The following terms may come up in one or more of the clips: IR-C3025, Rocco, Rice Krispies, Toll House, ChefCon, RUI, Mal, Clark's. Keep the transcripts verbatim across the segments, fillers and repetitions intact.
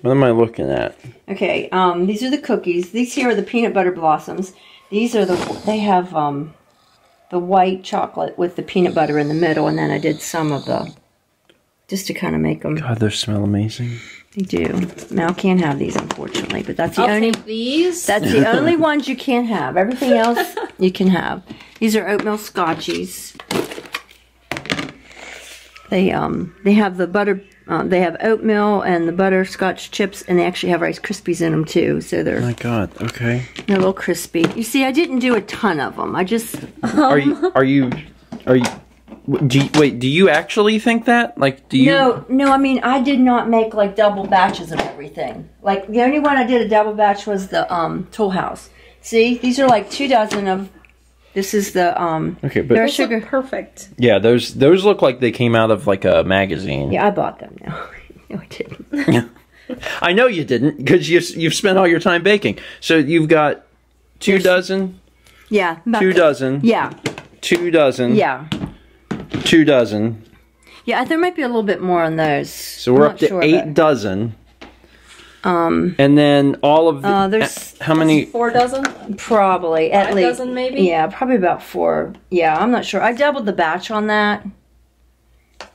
What am I looking at? Okay, um, these are the cookies. These here are the peanut butter blossoms. These are the, they have um, the white chocolate with the peanut butter in the middle, and then I did some of the, just to kind of make them. God, they smell amazing. They do. Mal can't have these, unfortunately, but that's the I'll only these. That's the only ones you can't have. Everything else you can have. These are oatmeal scotchies. They um they have the butter, uh, they have oatmeal and the butterscotch chips, and they actually have Rice Krispies in them too. So they're. Oh my God. Okay. They're a little crispy. You see, I didn't do a ton of them. I just. Um, are you? Are you? Are you? Do you, wait, do you actually think that? Like, do you? No, no. I mean, I did not make like double batches of everything. Like the only one I did a double batch was the um, Toll House. See, these are like two dozen of. This is the um. Okay, but they're sugar perfect. Yeah, those those look like they came out of like a magazine. Yeah, I bought them. No, no, I didn't. I know you didn't, because you you've spent all your time baking. So you've got two There's, dozen. Yeah. Two it. dozen. Yeah. Two dozen. Yeah. Two dozen. Yeah, there might be a little bit more on those. So we're up to sure, eight dozen. Um, and then all of the, uh, there's how many? Four dozen, probably at Five least. Dozen, maybe. Yeah, probably about four. Yeah, I'm not sure. I doubled the batch on that.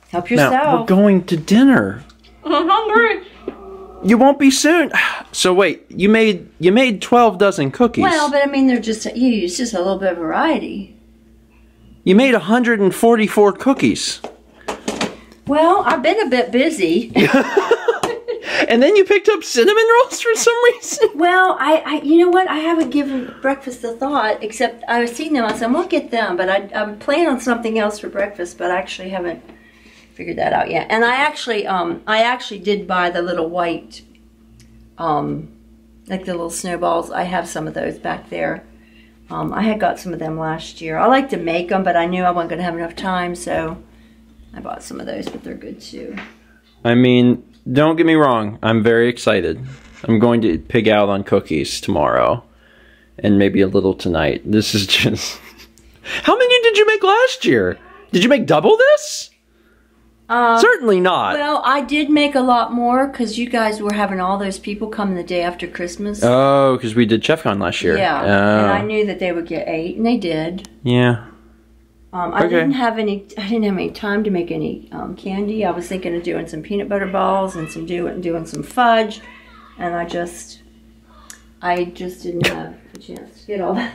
Help yourself. Now, we're going to dinner. I'm hungry. You won't be soon. So wait, you made you made twelve dozen cookies. Well, but I mean, they're just you. It's just a little bit of variety. You made one hundred forty-four cookies. Well, I've been a bit busy. And then you picked up cinnamon rolls for some reason? Well, I, I you know what? I haven't given breakfast a thought, except I've seen them. I said, I'm going to get them, but I, I'm planning on something else for breakfast, but I actually haven't figured that out yet. And I actually um, I actually did buy the little white, um, like the little snowballs. I have some of those back there. Um, I had got some of them last year. I like to make them, but I knew I wasn't going to have enough time, so I bought some of those, but they're good too. I mean, don't get me wrong. I'm very excited. I'm going to pig out on cookies tomorrow and maybe a little tonight. This is just... How many did you make last year? Did you make double this? Um, Certainly not. Well, I did make a lot more because you guys were having all those people come the day after Christmas. Oh, because we did ChefCon last year. Yeah, oh. And I knew that they would get eight, and they did. Yeah. Um, I okay. didn't have any. I didn't have any time to make any um, candy. I was thinking of doing some peanut butter balls and some doing doing some fudge, and I just, I just didn't have a chance to get all that.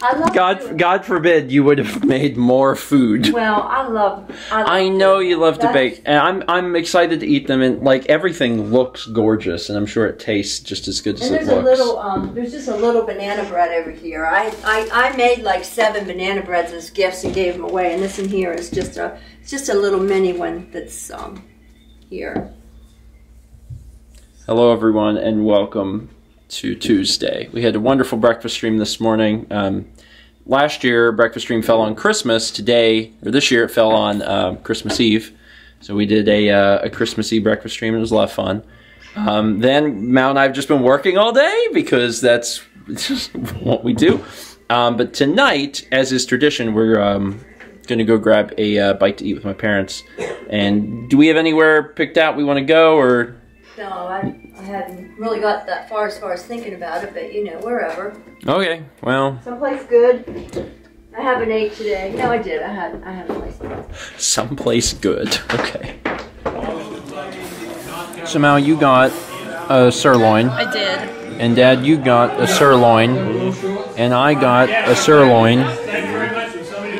I love God, God forbid you would have made more food. Well, I love. I, love I know food. you love That's, to bake, and I'm I'm excited to eat them. And like everything looks gorgeous, and I'm sure it tastes just as good as it looks. And there's a little, um, there's just a little banana bread over here. I, I I made like seven banana breads as gifts and gave them away. And this in here is just a it's just a little mini one that's um here. Hello, everyone, and welcome to Tuesday. We had a wonderful breakfast stream this morning. Um, last year, breakfast stream fell on Christmas. Today, or this year, it fell on uh, Christmas Eve. So we did a, uh, a Christmas Eve breakfast stream. It was a lot of fun. Um, then Mal and I have just been working all day because that's just what we do. Um, but tonight, as is tradition, we're um, going to go grab a uh, bite to eat with my parents. And do we have anywhere picked out we want to go, or? No, I, I hadn't really got that far as far as thinking about it, but you know, wherever. Okay, well. Someplace good. I haven't ate today. No, I did. I had. I had a place good. Someplace good. Okay. So Mal, you got a sirloin. I did. And Dad, you got a sirloin, and I got a sirloin.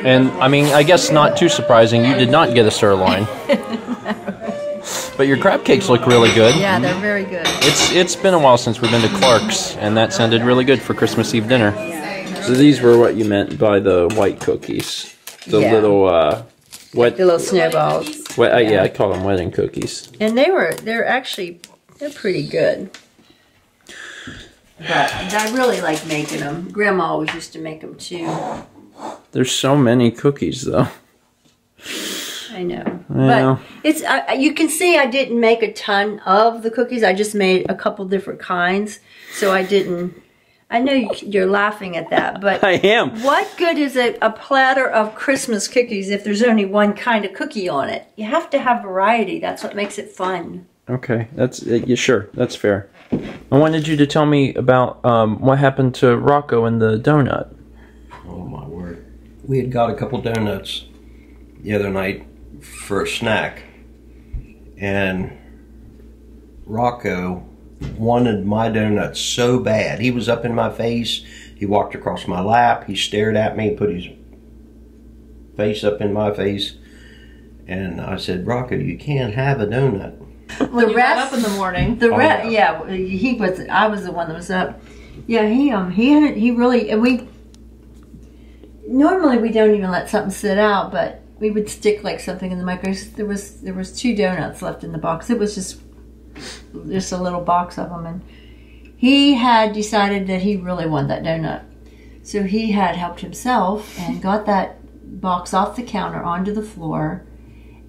And I mean, I guess not too surprising. You did not get a sirloin. But your crab cakes look really good. Yeah, they're very good. It's It's been a while since we've been to Clark's, and that sounded really good for Christmas Eve dinner. Yeah. So these were what you meant by the white cookies. The yeah. little, uh... Wet, the little snowballs. Wet, uh, yeah. yeah, I call them wedding cookies. And they were, they're actually, they're pretty good. But I really like making them. Grandma always used to make them, too. There's so many cookies, though. I know, yeah. But it's uh, you can see I didn't make a ton of the cookies. I just made a couple different kinds, so I didn't. I know you, you're laughing at that, but I am. What good is a, a platter of Christmas cookies if there's only one kind of cookie on it? You have to have variety. That's what makes it fun. Okay, that's uh, yeah, sure, that's fair. I wanted you to tell me about um, what happened to Rocco and the donut. Oh my word. We had got a couple donuts the other night for a snack, and Rocco wanted my donut so bad. He was up in my face, he walked across my lap, he stared at me, put his face up in my face, and I said, Rocco, you can't have a donut. When the you rest, got up in the morning. The rest, oh, yeah. yeah, he was. I was the one that was up. Yeah, he um, he had he really. And we normally we don't even let something sit out, but we would stick like something in the microwave. There was there was two donuts left in the box. It was just just a little box of them, and he had decided that he really wanted that donut, so he had helped himself and got that box off the counter onto the floor.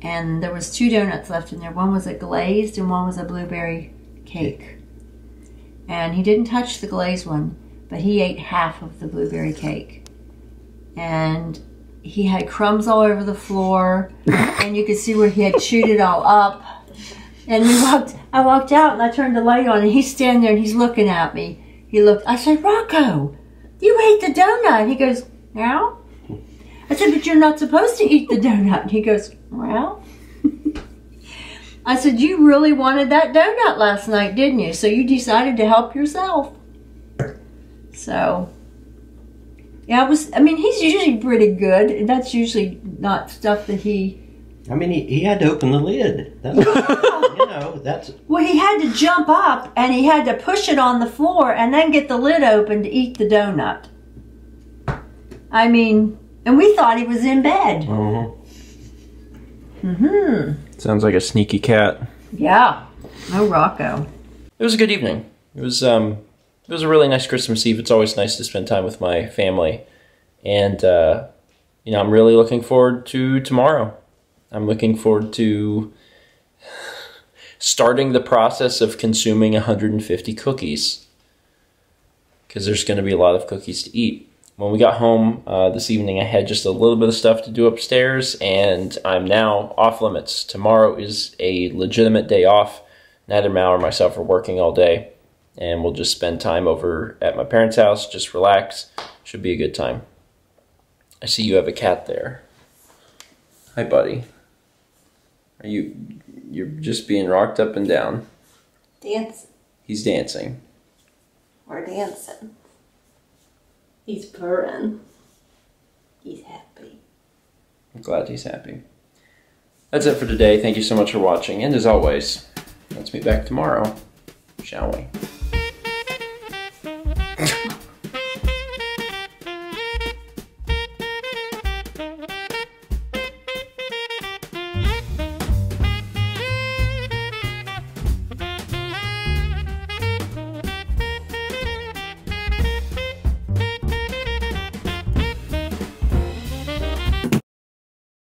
And there was two donuts left in there. One was a glazed and one was a blueberry cake. And he didn't touch the glazed one, but he ate half of the blueberry cake. And he had crumbs all over the floor, and you could see where he had chewed it all up. And we walked, I walked out and I turned the light on, and he's standing there and he's looking at me. He looked, I said, Rocco, you ate the donut. He goes, now? I said, but you're not supposed to eat the donut. And he goes, well? I said, you really wanted that donut last night, didn't you? So you decided to help yourself. So, yeah, it was, I mean, he's usually pretty good. And that's usually not stuff that he... I mean, he, he had to open the lid. That's, you know, that's... Well, he had to jump up, and he had to push it on the floor and then get the lid open to eat the donut. I mean... And we thought he was in bed. Mm-hmm. Mm-hmm. Sounds like a sneaky cat. Yeah. No Rocco. It was a good evening. It was um, it was a really nice Christmas Eve. It's always nice to spend time with my family. And, uh, you know, I'm really looking forward to tomorrow. I'm looking forward to starting the process of consuming one hundred fifty cookies. Because there's going to be a lot of cookies to eat. When we got home uh, this evening, I had just a little bit of stuff to do upstairs, and I'm now off limits. Tomorrow is a legitimate day off. Neither Mal or myself are working all day, and we'll just spend time over at my parents' house, just relax. Should be a good time. I see you have a cat there. Hi, buddy. Are you, you're just being rocked up and down. Dance. He's dancing. We're dancing. He's purring. He's happy. I'm glad he's happy. That's it for today. Thank you so much for watching. And as always, let's meet back tomorrow, shall we?